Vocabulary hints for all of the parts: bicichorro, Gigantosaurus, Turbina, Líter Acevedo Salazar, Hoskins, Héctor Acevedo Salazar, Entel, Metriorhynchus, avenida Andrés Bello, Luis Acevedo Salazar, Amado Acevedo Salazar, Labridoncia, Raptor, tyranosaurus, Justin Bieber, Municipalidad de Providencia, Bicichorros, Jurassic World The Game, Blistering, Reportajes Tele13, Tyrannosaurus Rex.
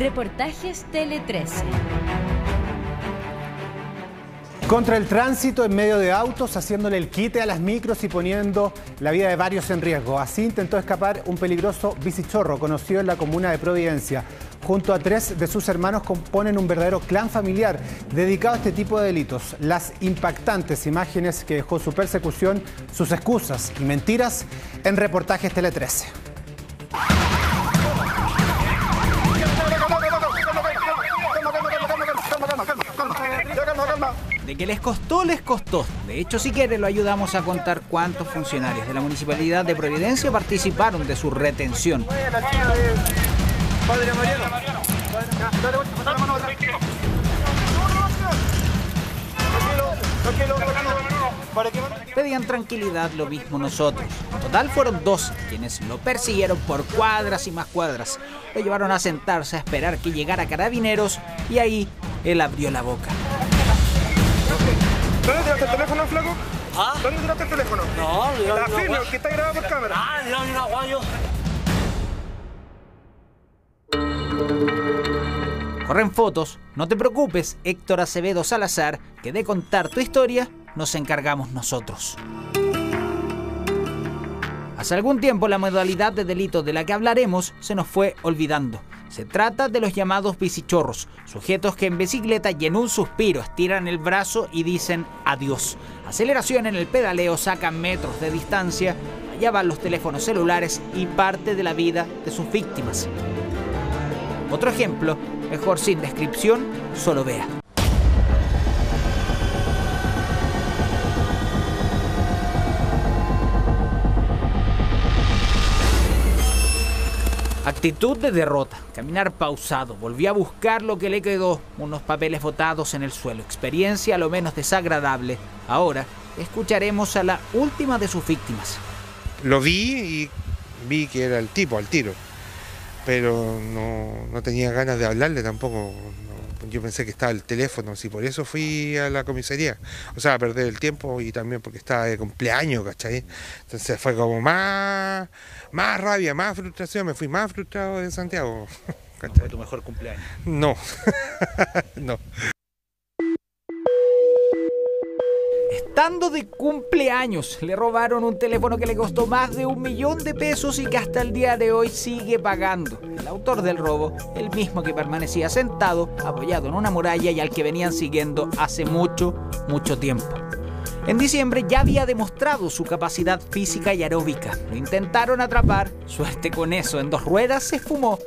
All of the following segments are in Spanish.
Reportajes Tele13. Contra el tránsito en medio de autos, haciéndole el quite a las micros y poniendo la vida de varios en riesgo. Así intentó escapar un peligroso bicichorro conocido en la comuna de Providencia. Junto a 3 de sus hermanos componen un verdadero clan familiar dedicado a este tipo de delitos. Las impactantes imágenes que dejó su persecución, sus excusas y mentiras en Reportajes Tele13. De que les costó, les costó. De hecho, si quiere, lo ayudamos a contar cuántos funcionarios de la Municipalidad de Providencia participaron de su retención. Pedían tranquilidad, lo mismo nosotros. En total fueron 12 quienes lo persiguieron por cuadras y más cuadras. Lo llevaron a sentarse a esperar que llegara Carabineros y ahí él abrió la boca. ¿Dónde tiraste el teléfono, flaco? ¿Ah? ¿Dónde tiraste el teléfono? No, yo no. La firma, que está grabada por cámara. Ah, yo no aguayo. Corren fotos, no te preocupes, Héctor Acevedo Salazar, que de contar tu historia nos encargamos nosotros. Hace algún tiempo la modalidad de delito de la que hablaremos se nos fue olvidando. Se trata de los llamados bicichorros, sujetos que en bicicleta y en un suspiro estiran el brazo y dicen adiós. Aceleración en el pedaleo, sacan metros de distancia, allá van los teléfonos celulares y parte de la vida de sus víctimas. Otro ejemplo, mejor sin descripción, solo vea. Actitud de derrota, caminar pausado, volví a buscar lo que le quedó, unos papeles botados en el suelo, experiencia a lo menos desagradable. Ahora escucharemos a la última de sus víctimas. Lo vi y vi que era el tipo, al tiro, pero no tenía ganas de hablarle tampoco. Yo pensé que estaba el teléfono, si por eso fui a la comisaría, o sea, a perder el tiempo, y también porque estaba de cumpleaños, ¿cachai? Entonces fue como más rabia, más frustración, me fui más frustrado de Santiago. ¿Cachai? ¿No fue tu mejor cumpleaños? No, no. Estando de cumpleaños, le robaron un teléfono que le costó más de $1.000.000 y que hasta el día de hoy sigue pagando. El autor del robo, el mismo que permanecía sentado, apoyado en una muralla, y al que venían siguiendo hace mucho, mucho tiempo. En diciembre ya había demostrado su capacidad física y aeróbica. Lo intentaron atrapar, suerte con eso, en 2 ruedas se esfumó.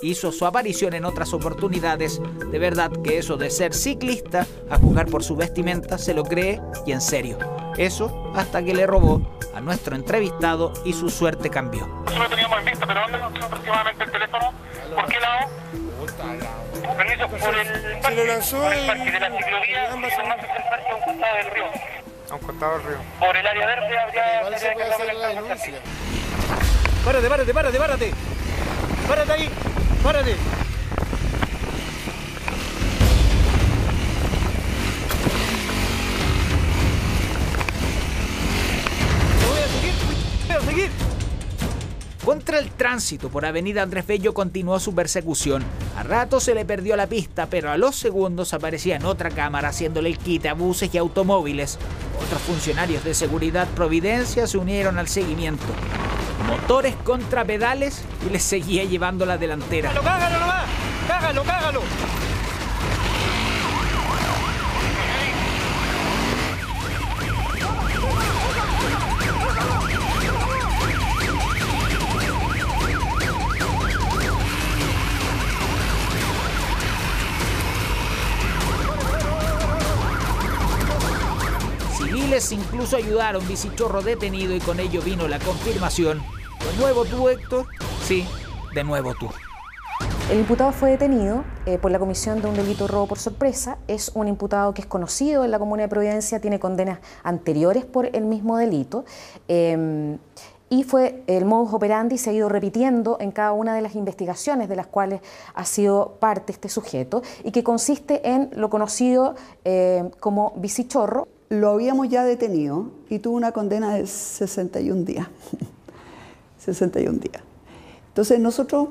Hizo su aparición en otras oportunidades. De verdad que eso de ser ciclista, a juzgar por su vestimenta, se lo cree y en serio. Eso hasta que le robó a nuestro entrevistado y su suerte cambió. Nosotros teníamos en vista, pero ¿dónde nos aproximadamente el teléfono? ¿Por qué lado? Permiso, por el parque de la ciclovía, a un costado del río. A un costado del río. Por el área verde habría que... Párate. ¡Párate ahí! ¡Párate! ¡Te voy a seguir! Contra el tránsito por avenida Andrés Bello continuó su persecución. A ratos se le perdió la pista, pero a los segundos aparecía en otra cámara haciéndole el quite a buses y automóviles. Otros funcionarios de seguridad Providencia se unieron al seguimiento. Motores contra pedales, y les seguía llevando la delantera. ¡Cágalo nomás! ¡Cágalo! Civiles incluso ayudaron, bicichorro detenido, y con ello vino la confirmación. ¿De nuevo tú, Héctor? Sí, de nuevo tú. El imputado fue detenido por la comisión de un delito robo por sorpresa. Es un imputado que es conocido en la comuna de Providencia, tiene condenas anteriores por el mismo delito. Y fue el modus operandi, se ha ido repitiendo en cada una de las investigaciones de las cuales ha sido parte este sujeto, y que consiste en lo conocido como bicichorro. Lo habíamos ya detenido y tuvo una condena de 61 días. Entonces nosotros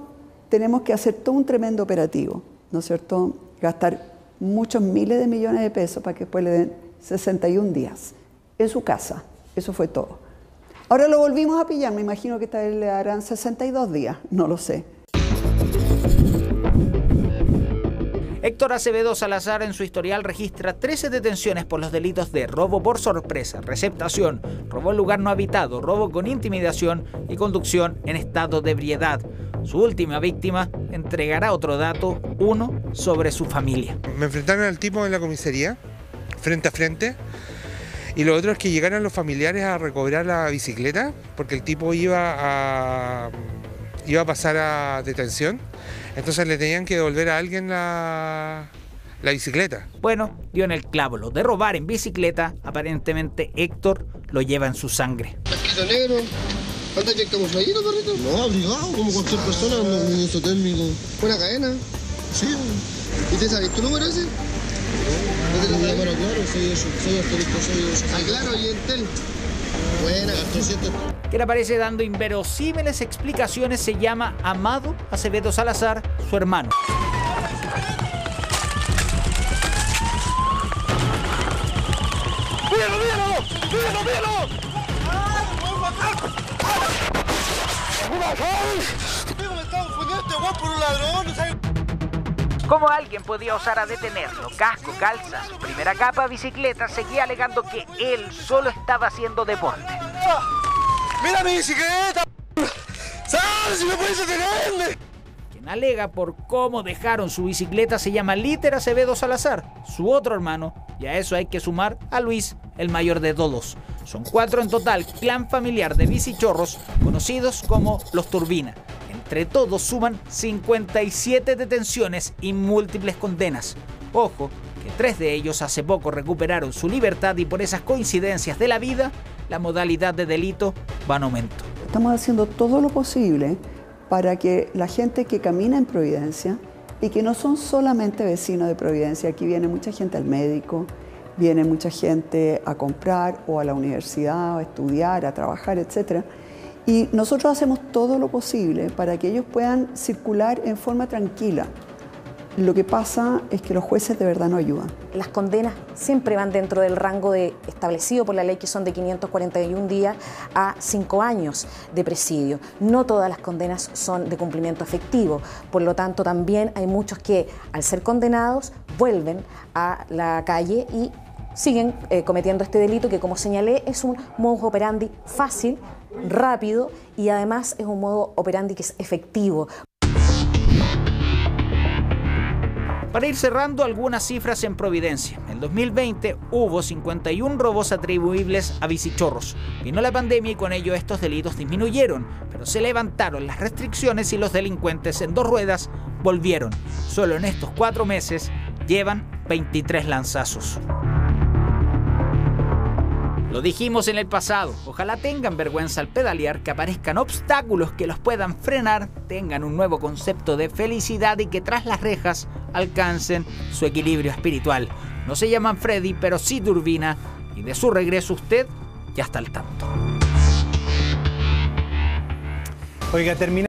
tenemos que hacer todo un tremendo operativo, ¿no es cierto? Gastar muchos miles de millones de pesos para que después le den 61 días en su casa. Eso fue todo. Ahora lo volvimos a pillar, me imagino que esta vez le darán 62 días, no lo sé. Héctor Acevedo Salazar en su historial registra 13 detenciones por los delitos de robo por sorpresa, receptación, robo en lugar no habitado, robo con intimidación y conducción en estado de ebriedad. Su última víctima entregará otro dato, uno sobre su familia. Me enfrentaron al tipo en la comisaría, frente a frente, y lo otro es que llegaron los familiares a recobrar la bicicleta, porque el tipo iba a pasar a detención, entonces le tenían que devolver a alguien la bicicleta. Bueno, dio en el clavo, lo de robar en bicicleta, aparentemente Héctor lo lleva en su sangre. Casquito negro, ¿falta que estamos ahí, no, perrito? No, obligado, como cualquier persona, un uso térmico. ¿Buena cadena? Sí. ¿Y te sabes tu número ese? No, no, claro, soy asterisco, soy... Ah, claro, y Entel. Buena, 300... Quien aparece dando inverosímiles explicaciones se llama Amado Acevedo Salazar, su hermano. ¡Míralo, míralo! ¡Míralo, míralo! ¿Cómo alguien podía osar a detenerlo? Casco, calzas, primera capa, bicicleta, seguía alegando que él solo estaba haciendo deporte. ¡Mira mi bicicleta! ¡Sal, si me puedes detenerme! Quien alega por cómo dejaron su bicicleta se llama Líter Acevedo Salazar, su otro hermano, y a eso hay que sumar a Luis, el mayor de todos. Son 4 en total, clan familiar de bicichorros, conocidos como los Turbina. Entre todos suman 57 detenciones y múltiples condenas. Ojo, que 3 de ellos hace poco recuperaron su libertad y por esas coincidencias de la vida, la modalidad de delito va en aumento. Estamos haciendo todo lo posible para que la gente que camina en Providencia y que no son solamente vecinos de Providencia, aquí viene mucha gente al médico, viene mucha gente a comprar o a la universidad, o a estudiar, a trabajar, etc. Y nosotros hacemos todo lo posible para que ellos puedan circular en forma tranquila. Lo que pasa es que los jueces de verdad no ayudan. Las condenas siempre van dentro del rango establecido por la ley, que son de 541 días a 5 años de presidio. No todas las condenas son de cumplimiento efectivo. Por lo tanto, también hay muchos que, al ser condenados, vuelven a la calle y siguen cometiendo este delito que, como señalé, es un modus operandi fácil, rápido y además es un modus operandi que es efectivo. Para ir cerrando algunas cifras en Providencia, en 2020 hubo 51 robos atribuibles a bicichorros. Vino la pandemia y con ello estos delitos disminuyeron, pero se levantaron las restricciones y los delincuentes en 2 ruedas volvieron. Solo en estos 4 meses llevan 23 lanzazos. Lo dijimos en el pasado, ojalá tengan vergüenza al pedalear, que aparezcan obstáculos que los puedan frenar, tengan un nuevo concepto de felicidad y que tras las rejas alcancen su equilibrio espiritual. No se llaman Freddy, pero sí Turbina, y de su regreso usted ya está al tanto. Oiga, termina.